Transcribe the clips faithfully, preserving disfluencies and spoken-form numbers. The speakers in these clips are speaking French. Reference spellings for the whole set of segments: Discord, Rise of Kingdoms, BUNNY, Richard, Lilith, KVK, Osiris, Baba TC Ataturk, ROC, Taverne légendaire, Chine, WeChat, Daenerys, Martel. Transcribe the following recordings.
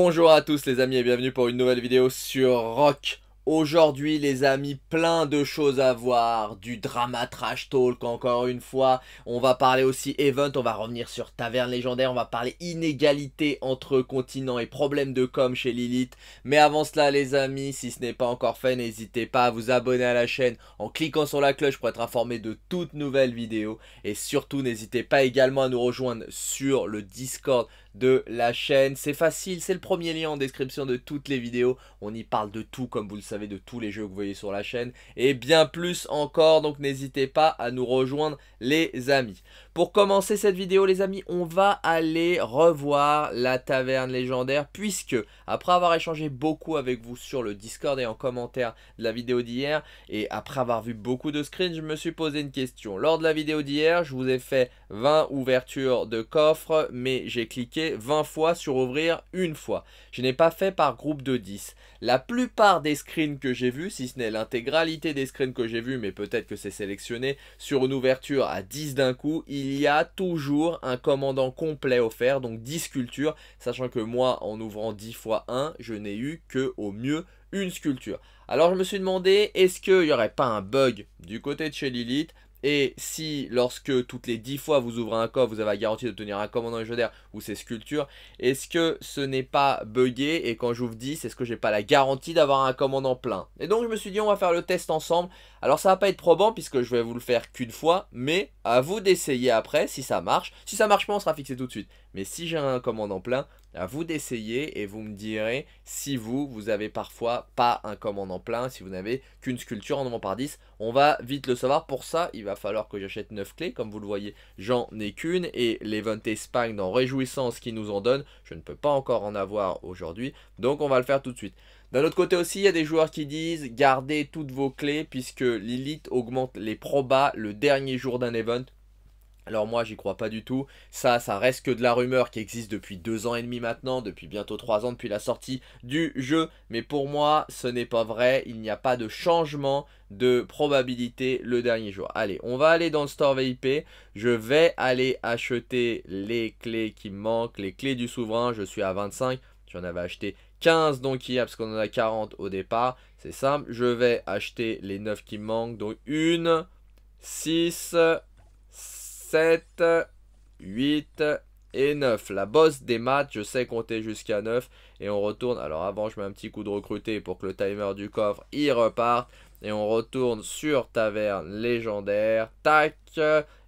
Bonjour à tous les amis et bienvenue pour une nouvelle vidéo sur R O C. Aujourd'hui les amis, plein de choses à voir, du drama trash talk encore une fois, on va parler aussi event, on va revenir sur Taverne légendaire, on va parler inégalité entre continents et problèmes de com chez Lilith. Mais avant cela les amis, si ce n'est pas encore fait, n'hésitez pas à vous abonner à la chaîne en cliquant sur la cloche pour être informé de toutes nouvelles vidéos. Et surtout n'hésitez pas également à nous rejoindre sur le Discord de la chaîne, c'est facile, c'est le premier lien en description de toutes les vidéos, on y parle de tout comme vous le savez, de tous les jeux que vous voyez sur la chaîne et bien plus encore, donc n'hésitez pas à nous rejoindre les amis. Pour commencer cette vidéo les amis, on va aller revoir la Taverne légendaire puisque après avoir échangé beaucoup avec vous sur le Discord et en commentaire de la vidéo d'hier et après avoir vu beaucoup de screens, je me suis posé une question. Lors de la vidéo d'hier, je vous ai fait vingt ouvertures de coffres mais j'ai cliqué vingt fois sur ouvrir une fois. Je n'ai pas fait par groupe de dix. La plupart des screens que j'ai vu, si ce n'est l'intégralité des screens que j'ai vu, mais peut-être que c'est sélectionné sur une ouverture à dix d'un coup, il y a toujours un commandant complet offert, donc dix sculptures, sachant que moi en ouvrant dix fois un, je n'ai eu que au mieux une sculpture. Alors je me suis demandé, est-ce qu'il n'y aurait pas un bug du côté de chez Lilith? Et si lorsque toutes les dix fois vous ouvrez un coffre, vous avez la garantie d'obtenir un commandant légendaire ou ses sculptures, est-ce que ce n'est pas buggé? Et quand j'ouvre dix, est-ce que j'ai pas la garantie d'avoir un commandant plein? Et donc je me suis dit on va faire le test ensemble. Alors ça va pas être probant puisque je vais vous le faire qu'une fois, mais à vous d'essayer après si ça marche. Si ça marche pas, on sera fixé tout de suite. Mais si j'ai un commandant plein, à vous d'essayer et vous me direz si vous, vous avez parfois pas un commandant plein, si vous n'avez qu'une sculpture en ouvrant par dix. On va vite le savoir. Pour ça, il va falloir que j'achète neuf clés. Comme vous le voyez, j'en ai qu'une. Et l'event Espagne en réjouissance qui nous en donne, je ne peux pas encore en avoir aujourd'hui. Donc on va le faire tout de suite. D'un autre côté aussi, il y a des joueurs qui disent gardez toutes vos clés puisque Lilith augmente les probas le dernier jour d'un event. Alors moi j'y crois pas du tout, ça ça reste que de la rumeur qui existe depuis deux ans et demi maintenant, depuis bientôt trois ans depuis la sortie du jeu. Mais pour moi ce n'est pas vrai, il n'y a pas de changement de probabilité le dernier jour. Allez, on va aller dans le store V I P, je vais aller acheter les clés qui me manquent, les clés du souverain, je suis à vingt-cinq, j'en avais acheté quinze donc hier parce qu'on en a quarante au départ, c'est simple, je vais acheter les neuf qui me manquent, donc un, six, sept, huit et neuf. La bosse des maths, je sais compter jusqu'à neuf. Et on retourne. Alors avant je mets un petit coup de recruter pour que le timer du coffre y reparte. Et on retourne sur Taverne légendaire. Tac.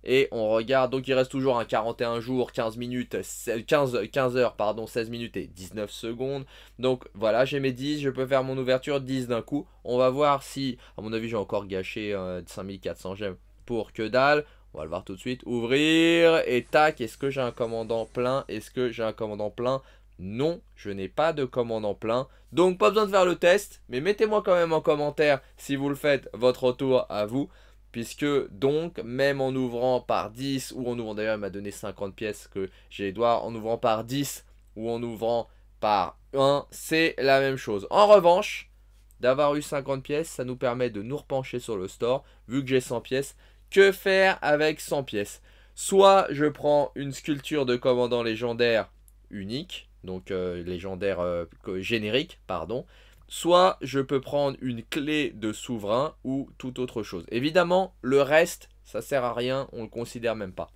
Et on regarde. Donc il reste toujours un quarante et un jours, quinze minutes, quinze, quinze heures, pardon, seize minutes et dix-neuf secondes. Donc voilà, j'ai mes dix. Je peux faire mon ouverture dix d'un coup. On va voir si, à mon avis, j'ai encore gâché euh, cinq mille quatre cents gemmes pour que dalle. On va le voir tout de suite, ouvrir, et tac, est-ce que j'ai un commandant plein? Est-ce que j'ai un commandant plein? Non, je n'ai pas de commandant plein, donc pas besoin de faire le test, mais mettez-moi quand même en commentaire si vous le faites, votre retour à vous, puisque donc, même en ouvrant par dix, ou en ouvrant d'ailleurs, il m'a donné cinquante pièces que j'ai Edouard, en ouvrant par dix, ou en ouvrant par un, c'est la même chose. En revanche, d'avoir eu cinquante pièces, ça nous permet de nous repencher sur le store, vu que j'ai cent pièces. Que faire avec cent pièces? Soit je prends une sculpture de commandant légendaire unique, donc euh, légendaire euh, générique, pardon. Soit je peux prendre une clé de souverain ou toute autre chose. Évidemment, le reste, ça sert à rien, on le considère même pas.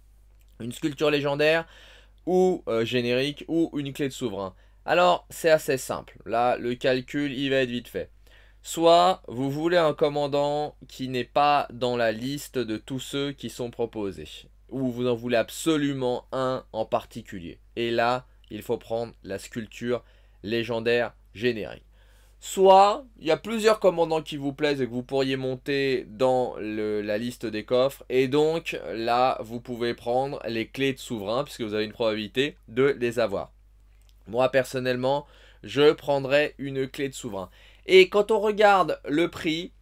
Une sculpture légendaire ou euh, générique ou une clé de souverain. Alors, c'est assez simple. Là, le calcul, il va être vite fait. Soit vous voulez un commandant qui n'est pas dans la liste de tous ceux qui sont proposés. Ou vous en voulez absolument un en particulier. Et là, il faut prendre la sculpture légendaire générique. Soit il y a plusieurs commandants qui vous plaisent et que vous pourriez monter dans le, la liste des coffres. Et donc là, vous pouvez prendre les clés de souverain puisque vous avez une probabilité de les avoir. Moi, personnellement, je prendrais une clé de souverain. Et quand on regarde le prix,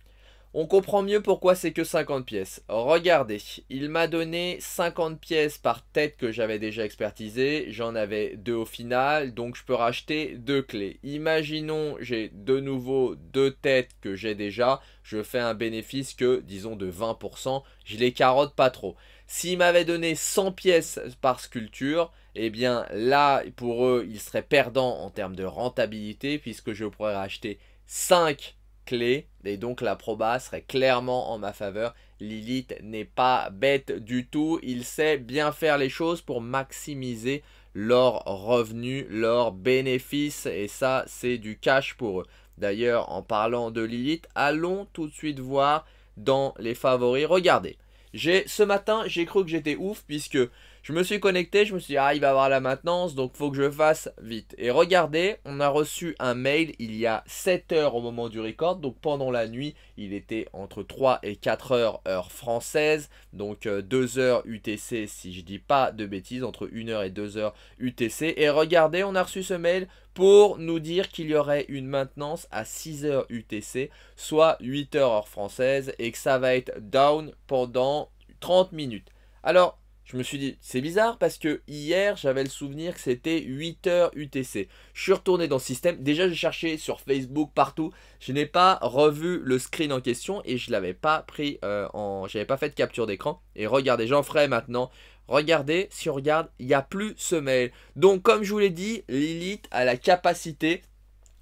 on comprend mieux pourquoi c'est que cinquante pièces. Regardez, il m'a donné cinquante pièces par tête que j'avais déjà expertisé. J'en avais deux au final, donc je peux racheter deux clés. Imaginons, j'ai de nouveau deux têtes que j'ai déjà. Je fais un bénéfice que, disons, de vingt pour cent. Je les carotte pas trop. S'ils m'avaient donné cent pièces par sculpture, eh bien là, pour eux, ils seraient perdants en termes de rentabilité, puisque je pourrais racheter cinq clés. Et donc la proba serait clairement en ma faveur. Lilith n'est pas bête du tout. Il sait bien faire les choses pour maximiser leurs revenus, leurs bénéfices. Et ça, c'est du cash pour eux. D'ailleurs, en parlant de Lilith, allons tout de suite voir dans les favoris. Regardez, ce matin, j'ai cru que j'étais ouf puisque je me suis connecté. Je me suis dit, ah, il va avoir la maintenance, donc faut que je fasse vite. Et regardez, on a reçu un mail il y a sept heures au moment du record. Donc pendant la nuit, il était entre trois et quatre heures heure française. Donc euh, deux heures U T C si je dis pas de bêtises, entre une heure et deux heures U T C. Et regardez, on a reçu ce mail pour nous dire qu'il y aurait une maintenance à six heures U T C, soit huit heures heure française, et que ça va être down pendant trente minutes. Alors, je me suis dit, c'est bizarre parce que hier, j'avais le souvenir que c'était huit heures U T C. Je suis retourné dans le système. Déjà, j'ai cherché sur Facebook, partout. Je n'ai pas revu le screen en question et je ne l'avais pas pris euh, en... J'avais pas fait de capture d'écran. Et regardez, j'en ferai maintenant. Regardez, si on regarde, il n'y a plus ce mail. Donc, comme je vous l'ai dit, Lilith a la capacité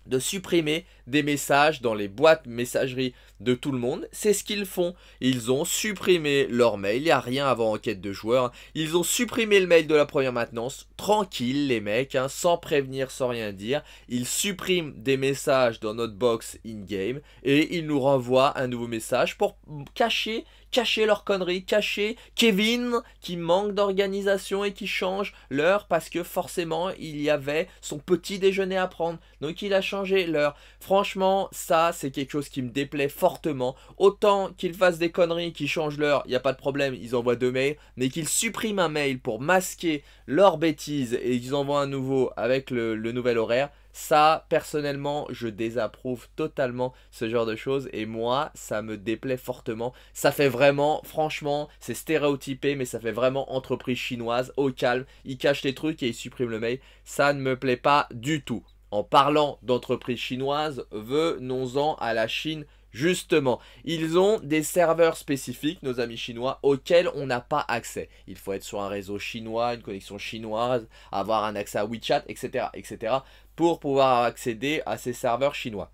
de supprimer des messages dans les boîtes messagerie de tout le monde. C'est ce qu'ils font. Ils ont supprimé leur mail. Il n'y a rien avant enquête de joueurs. Ils ont supprimé le mail de la première maintenance. Tranquille les mecs, hein, sans prévenir, sans rien dire. Ils suppriment des messages dans notre box in-game et ils nous renvoient un nouveau message pour cacher... cacher leurs conneries, cacher Kevin qui manque d'organisation et qui change l'heure parce que forcément il y avait son petit déjeuner à prendre. Donc il a changé l'heure. Franchement, ça c'est quelque chose qui me déplaît fortement. Autant qu'ils fassent des conneries, qu'ils changent l'heure, il n'y a pas de problème, ils envoient deux mails. Mais qu'ils suppriment un mail pour masquer leurs bêtises et qu'ils envoient un nouveau avec le, le nouvel horaire. Ça, personnellement, je désapprouve totalement ce genre de choses et moi, ça me déplaît fortement. Ça fait vraiment, franchement, c'est stéréotypé, mais ça fait vraiment entreprise chinoise, au calme. Ils cachent les trucs et ils suppriment le mail. Ça ne me plaît pas du tout. En parlant d'entreprise chinoise, venons-en à la Chine. Justement, ils ont des serveurs spécifiques, nos amis chinois, auxquels on n'a pas accès. Il faut être sur un réseau chinois, une connexion chinoise, avoir un accès à WeChat, et cetera, et cetera pour pouvoir accéder à ces serveurs chinois.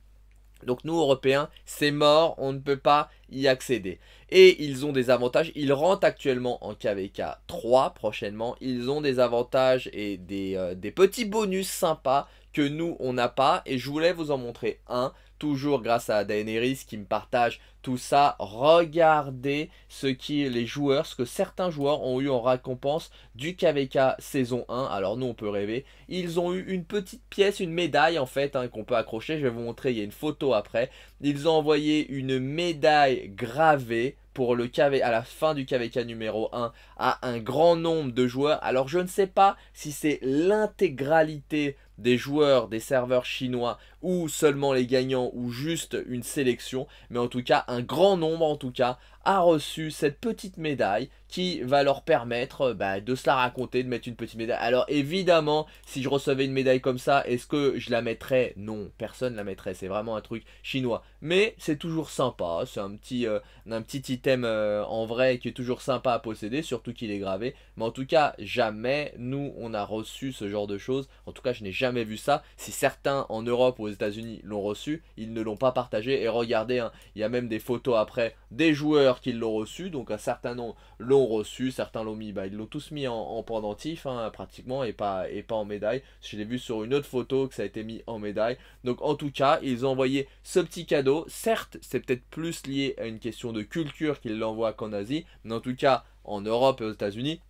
Donc nous, Européens, c'est mort, on ne peut pas y accéder. Et ils ont des avantages, ils rentrent actuellement en K V K trois prochainement. Ils ont des avantages et des, euh, des petits bonus sympas que nous, on n'a pas. Et je voulais vous en montrer un. Toujours grâce à Daenerys qui me partage tout ça. Regardez ce qui les joueurs, ce que certains joueurs ont eu en récompense du K V K saison un. Alors nous on peut rêver. Ils ont eu une petite pièce, une médaille en fait hein, qu'on peut accrocher. Je vais vous montrer, il y a une photo après. Ils ont envoyé une médaille gravée pour le K V K, à la fin du K V K numéro un à un grand nombre de joueurs. Alors je ne sais pas si c'est l'intégralité des joueurs des serveurs chinois ou seulement les gagnants ou juste une sélection, mais en tout cas un grand nombre en tout cas a reçu cette petite médaille qui va leur permettre bah, de se la raconter, de mettre une petite médaille. Alors évidemment, si je recevais une médaille comme ça, est-ce que je la mettrais? Non, personne ne la mettrait, c'est vraiment un truc chinois. Mais c'est toujours sympa, c'est un petit, euh, un petit item euh, en vrai qui est toujours sympa à posséder, surtout qu'il est gravé. Mais en tout cas, jamais nous on a reçu ce genre de choses, en tout cas je n'ai jamais vu ça. Si certains en Europe ou aux États-Unis l'ont reçu, ils ne l'ont pas partagé. Et regardez, hein, il y a même des photos après des joueurs qui l'ont reçu, donc un certain nombre l'ont reçu, certains l'ont mis, bah, ils l'ont tous mis en, en pendentif hein, pratiquement et pas, et pas en médaille. Je l'ai vu sur une autre photo que ça a été mis en médaille. Donc en tout cas, ils ont envoyé ce petit cadeau. Certes, c'est peut-être plus lié à une question de culture qu'ils l'envoient qu'en Asie, mais en tout cas en Europe et aux États-Unis,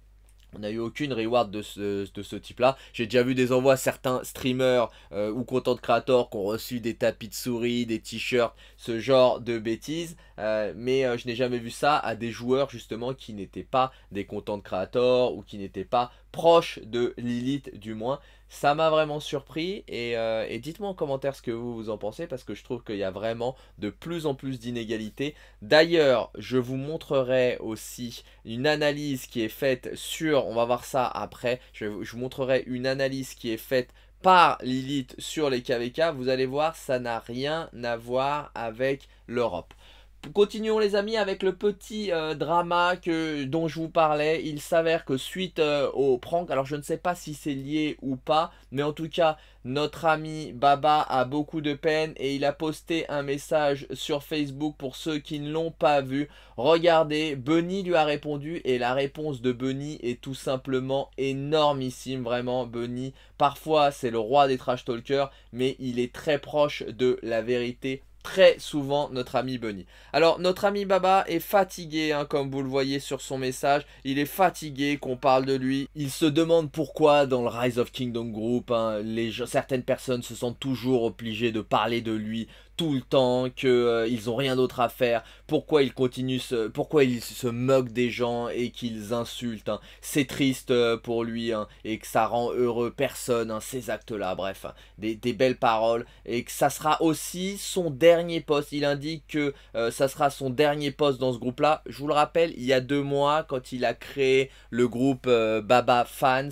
on n'a eu aucune reward de ce, de ce type-là. J'ai déjà vu des envois, certains streamers euh, ou content creators qui ont reçu des tapis de souris, des t-shirts, ce genre de bêtises. Euh, mais euh, je n'ai jamais vu ça à des joueurs justement qui n'étaient pas des content creators ou qui n'étaient pas proches de Lilith du moins. Ça m'a vraiment surpris et, euh, et dites-moi en commentaire ce que vous, vous en pensez parce que je trouve qu'il y a vraiment de plus en plus d'inégalités. D'ailleurs, je vous montrerai aussi une analyse qui est faite sur, on va voir ça après, je, je vous montrerai une analyse qui est faite par Lilith sur les K V K. Vous allez voir, ça n'a rien à voir avec l'Europe. Continuons les amis avec le petit euh, drama que, dont je vous parlais. Il s'avère que suite euh, au prank, alors je ne sais pas si c'est lié ou pas, mais en tout cas notre ami Baba a beaucoup de peine et il a posté un message sur Facebook pour ceux qui ne l'ont pas vu. Regardez, Bunny lui a répondu et la réponse de Bunny est tout simplement énormissime, vraiment. Bunny, parfois c'est le roi des trash talkers, mais il est très proche de la vérité. Très souvent notre ami Bunny. Alors notre ami Baba est fatigué hein, comme vous le voyez sur son message. Il est fatigué qu'on parle de lui. Il se demande pourquoi dans le Rise of Kingdom Group hein, les gens, certaines personnes se sentent toujours obligées de parler de lui tout le temps, qu'ils euh, n'ont rien d'autre à faire, pourquoi ils continuent, ce, pourquoi ils se moquent des gens et qu'ils insultent. Hein. C'est triste euh, pour lui hein, et que ça rend heureux personne, hein, ces actes-là, bref, hein, des, des belles paroles. Et que ça sera aussi son dernier poste, il indique que euh, ça sera son dernier poste dans ce groupe-là. Je vous le rappelle, il y a deux mois, quand il a créé le groupe euh, Baba Fans,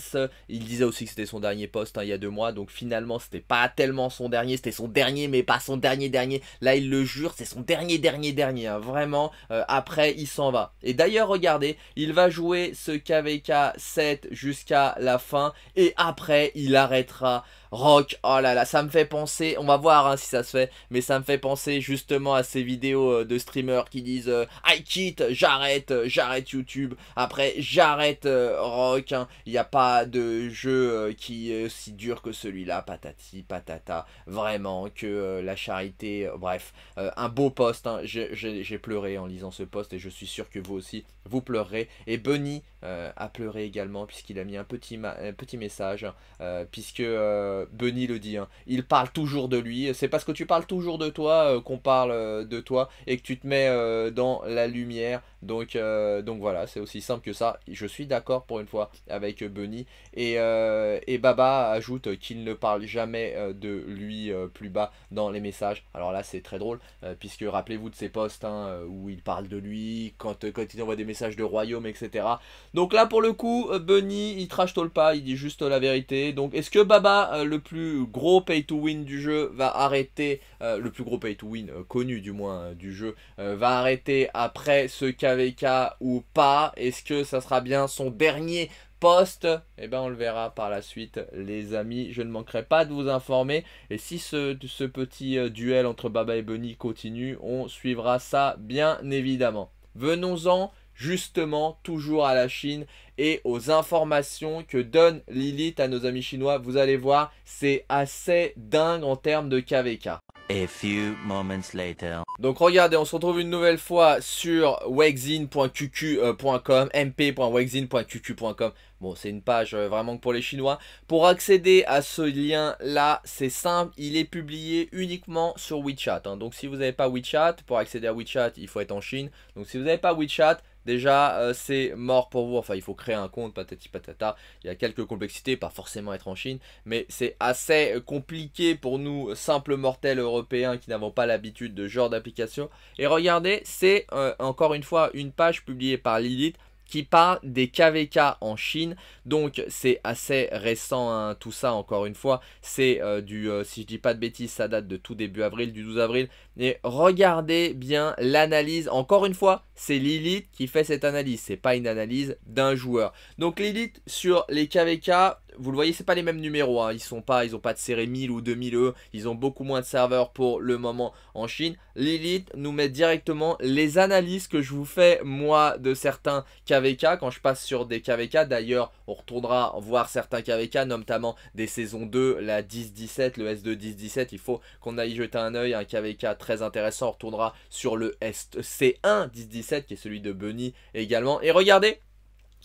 il disait aussi que c'était son dernier poste hein, il y a deux mois, donc finalement c'était pas tellement son dernier, c'était son dernier mais pas son dernier dernier, là il le jure, c'est son dernier dernier dernier, hein. Vraiment, euh, après il s'en va. Et d'ailleurs regardez, il va jouer ce K V K sept jusqu'à la fin et après il arrêtera. R O C, oh là là, ça me fait penser, on va voir hein, si ça se fait, mais ça me fait penser justement à ces vidéos euh, de streamers qui disent euh, I quitte, j'arrête, j'arrête YouTube, après j'arrête euh, R O C, il hein, n'y a pas de jeu euh, qui est aussi dur que celui-là, patati, patata, vraiment, que euh, la charité, euh, bref, euh, un beau poste, hein, j'ai pleuré en lisant ce poste et je suis sûr que vous aussi, vous pleurerez, et Bunny euh, a pleuré également puisqu'il a mis un petit, un petit message, euh, puisque... Euh, Bunny le dit, hein. Il parle toujours de lui, c'est parce que tu parles toujours de toi euh, qu'on parle euh, de toi et que tu te mets euh, dans la lumière, donc, euh, donc voilà, c'est aussi simple que ça, je suis d'accord pour une fois avec Bunny, et, euh, et Baba ajoute qu'il ne parle jamais euh, de lui euh, plus bas dans les messages, alors là c'est très drôle, euh, puisque rappelez-vous de ces posts hein, où il parle de lui, quand, euh, quand il envoie des messages de royaume, et cetera. Donc là pour le coup, euh, Bunny il trash talk pas, il dit juste la vérité, donc est-ce que Baba, euh, le Le plus gros pay to win du jeu va arrêter, euh, le plus gros pay to win euh, connu du moins euh, du jeu, euh, va arrêter après ce K V K ou pas? Est-ce que ça sera bien son dernier poste? Eh ben on le verra par la suite les amis, je ne manquerai pas de vous informer. Et si ce, ce petit euh, duel entre Baba et Bunny continue, on suivra ça bien évidemment. Venons-en justement toujours à la Chine et aux informations que donne Lilith à nos amis chinois. Vous allez voir, c'est assez dingue en termes de K V K. A few moments later. Donc regardez, on se retrouve une nouvelle fois sur wexin point q q point com, m p point wexin point q q point com. Bon, c'est une page euh, vraiment pour les Chinois. Pour accéder à ce lien-là, c'est simple, il est publié uniquement sur WeChat. Hein. Donc si vous n'avez pas WeChat, pour accéder à WeChat, il faut être en Chine. Donc si vous n'avez pas WeChat, déjà, euh, c'est mort pour vous. Enfin, il faut créer un compte, patati patata. Il y a quelques complexités, pas forcément être en Chine, mais c'est assez compliqué pour nous, simples mortels européens qui n'avons pas l'habitude de ce genre d'application. Et regardez, c'est euh, encore une fois une page publiée par Lilith qui parle des K V K en Chine. Donc c'est assez récent hein, tout ça encore une fois. C'est euh, du, euh, si je dis pas de bêtises, ça date de tout début avril, du douze avril. Et regardez bien l'analyse. Encore une fois, c'est Lilith qui fait cette analyse. C'est pas une analyse d'un joueur. Donc Lilith sur les K V K, vous le voyez, c'est pas les mêmes numéros. Hein. Ils sont pas, ils ont pas de série mille ou deux mille E. Ils ont beaucoup moins de serveurs pour le moment en Chine. Lilith nous met directement les analyses que je vous fais moi de certains K V K. Quand je passe sur des K V K, d'ailleurs, on retournera voir certains K V K, notamment des saisons deux, la dix dix-sept, le S deux dix dix-sept. Il faut qu'on aille jeter un œil. Un K V K très intéressant. On retournera sur le C un dix dix-sept qui est celui de Bunny également. Et regardez,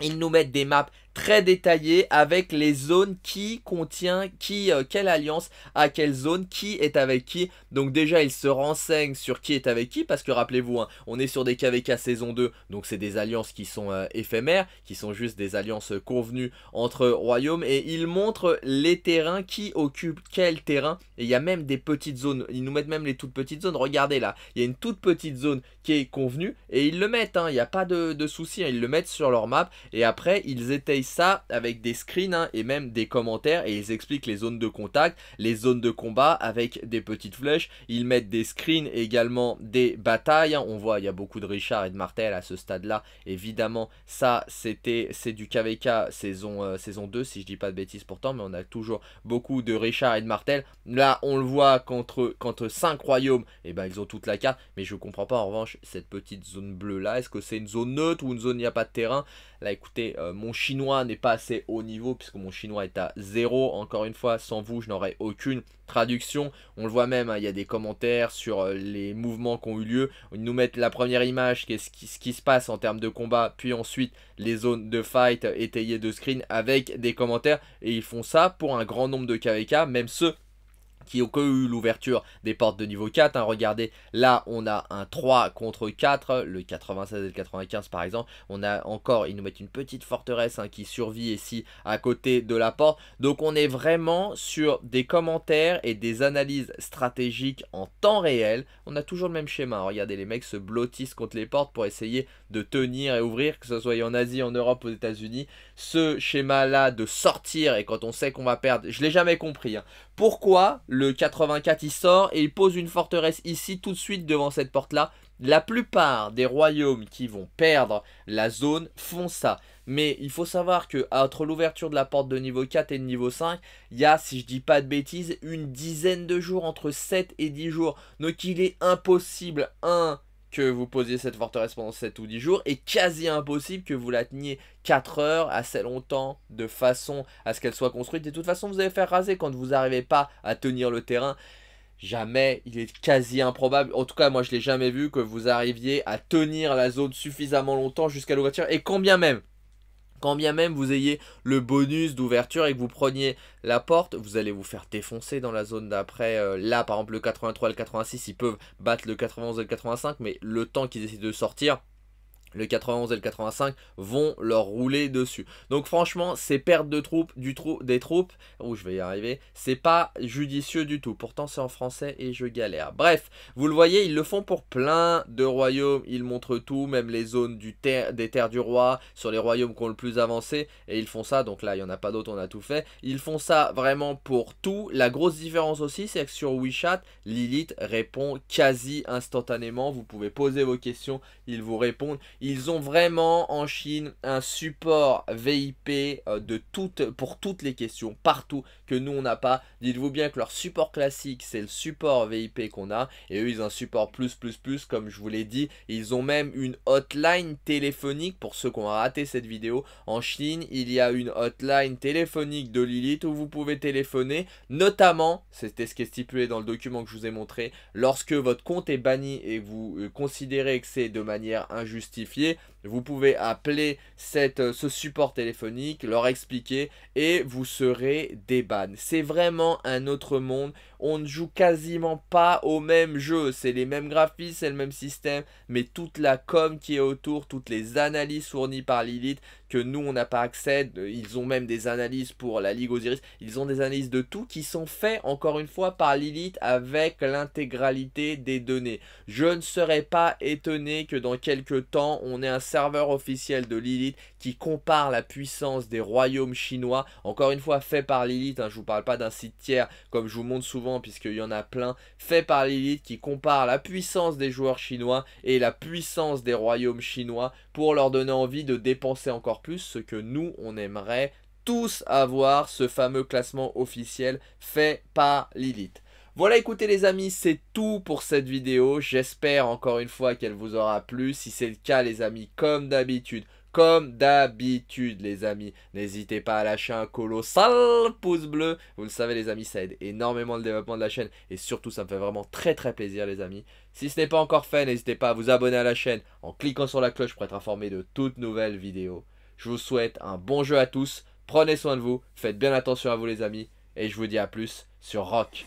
ils nous mettent des maps très détaillé avec les zones qui contient qui, euh, quelle alliance à quelle zone, qui est avec qui. Donc déjà il se renseigne sur qui est avec qui, parce que rappelez-vous hein, on est sur des K V K saison deux, donc c'est des alliances qui sont euh, éphémères, qui sont juste des alliances convenues entre royaumes, et il montre les terrains, qui occupe quel terrain, et il y a même des petites zones, ils nous mettent même les toutes petites zones. Regardez là, il y a une toute petite zone qui est convenue et ils le mettent, il hein, n'y a pas de, de souci, hein, ils le mettent sur leur map et après ils étayent ça avec des screens hein, et même des commentaires, et ils expliquent les zones de contact, les zones de combat avec des petites flèches, ils mettent des screens également des batailles, hein. On voit il y a beaucoup de Richard et de Martel à ce stade là, évidemment ça c'était c'est du K V K saison, euh, saison deux si je dis pas de bêtises pourtant, mais on a toujours beaucoup de Richard et de Martel, là on le voit qu'entre cinq royaumes, et ben ils ont toute la carte, mais je comprends pas en revanche cette petite zone bleue là, est-ce que c'est une zone neutre ou une zone il n'y a pas de terrain? Là écoutez, euh, mon chinois n'est pas assez haut niveau puisque mon chinois est à zéro, encore une fois sans vous je n'aurais aucune traduction, on le voit même, hein, il y a des commentaires sur euh, les mouvements qui ont eu lieu, ils nous mettent la première image, qu'est-ce qui, ce qui se passe en termes de combat, puis ensuite les zones de fight euh, étayées de screen avec des commentaires, et ils font ça pour un grand nombre de K V K, même ceux qui ont eu l'ouverture des portes de niveau quatre. Hein, regardez, là on a un trois contre quatre, le quatre-vingt-seize et le quatre-vingt-quinze par exemple. On a encore, ils nous mettent une petite forteresse hein, qui survit ici à côté de la porte. Donc on est vraiment sur des commentaires et des analyses stratégiques en temps réel. On a toujours le même schéma. Hein, regardez, les mecs se blottissent contre les portes pour essayer de tenir et ouvrir, que ce soit en Asie, en Europe, aux États-Unis. Ce schéma-là de sortir et quand on sait qu'on va perdre, je l'ai jamais compris. Hein. Pourquoi le quatre-vingt-quatre il sort et il pose une forteresse ici tout de suite devant cette porte là? La plupart des royaumes qui vont perdre la zone font ça. Mais il faut savoir que entre l'ouverture de la porte de niveau quatre et de niveau cinq, il y a, si je dis pas de bêtises, une dizaine de jours, entre sept et dix jours. Donc il est impossible, un, que vous posiez cette forteresse pendant sept ou dix jours, et quasi impossible que vous la teniez quatre heures assez longtemps de façon à ce qu'elle soit construite. Et de toute façon vous allez faire raser quand vous n'arrivez pas à tenir le terrain. Jamais, il est quasi improbable, en tout cas moi je l'ai jamais vu, que vous arriviez à tenir la zone suffisamment longtemps jusqu'à l'ouverture. Et quand bien même, quand bien même vous ayez le bonus d'ouverture et que vous preniez la porte, vous allez vous faire défoncer dans la zone d'après. Euh, là, par exemple, le quatre-vingt-trois et le quatre-vingt-six, ils peuvent battre le quatre-vingt-onze et le quatre-vingt-cinq, mais le temps qu'ils décident de sortir, le quatre-vingt-onze et le quatre-vingt-cinq vont leur rouler dessus. Donc franchement, ces pertes de troupes, du trou, des troupes, où je vais y arriver, c'est pas judicieux du tout. Pourtant c'est en français et je galère. Bref, vous le voyez, ils le font pour plein de royaumes. Ils montrent tout, même les zones du ter des terres du roi, sur les royaumes qui ont le plus avancé. Et ils font ça, donc là il n'y en a pas d'autres, on a tout fait. Ils font ça vraiment pour tout. La grosse différence aussi, c'est que sur WeChat, Lilith répond quasi instantanément. Vous pouvez poser vos questions, ils vous répondent. Ils ont vraiment en Chine un support V I P de toutes, pour toutes les questions, partout, que nous on n'a pas. Dites-vous bien que leur support classique, c'est le support V I P qu'on a. Et eux, ils ont un support plus, plus, plus, comme je vous l'ai dit. Ils ont même une hotline téléphonique, pour ceux qui ont raté cette vidéo. En Chine, il y a une hotline téléphonique de Lilith où vous pouvez téléphoner. Notamment, c'était ce qui est stipulé dans le document que je vous ai montré, lorsque votre compte est banni et vous considérez que c'est de manière injustifiée, vous pouvez appeler cette, ce support téléphonique, leur expliquer et vous serez débanné. C'est vraiment un autre monde. On ne joue quasiment pas au même jeu. C'est les mêmes graphismes, c'est le même système, mais toute la com qui est autour, toutes les analyses fournies par Lilith que nous on n'a pas accès. Ils ont même des analyses pour la Ligue Osiris. Ils ont des analyses de tout qui sont faites encore une fois par Lilith avec l'intégralité des données. Je ne serais pas étonné que dans quelques temps on est un serveur officiel de Lilith qui compare la puissance des royaumes chinois, encore une fois fait par Lilith, hein, je vous parle pas d'un site tiers comme je vous montre souvent puisqu'il y en a plein, fait par Lilith qui compare la puissance des joueurs chinois et la puissance des royaumes chinois pour leur donner envie de dépenser encore plus, ce que nous on aimerait tous avoir, ce fameux classement officiel fait par Lilith. Voilà, écoutez les amis, c'est tout pour cette vidéo. J'espère encore une fois qu'elle vous aura plu. Si c'est le cas les amis, comme d'habitude, comme d'habitude les amis, n'hésitez pas à lâcher un colossal pouce bleu. Vous le savez les amis, ça aide énormément le développement de la chaîne et surtout ça me fait vraiment très très plaisir les amis. Si ce n'est pas encore fait, n'hésitez pas à vous abonner à la chaîne en cliquant sur la cloche pour être informé de toutes nouvelles vidéos. Je vous souhaite un bon jeu à tous, prenez soin de vous, faites bien attention à vous les amis et je vous dis à plus sur R O C.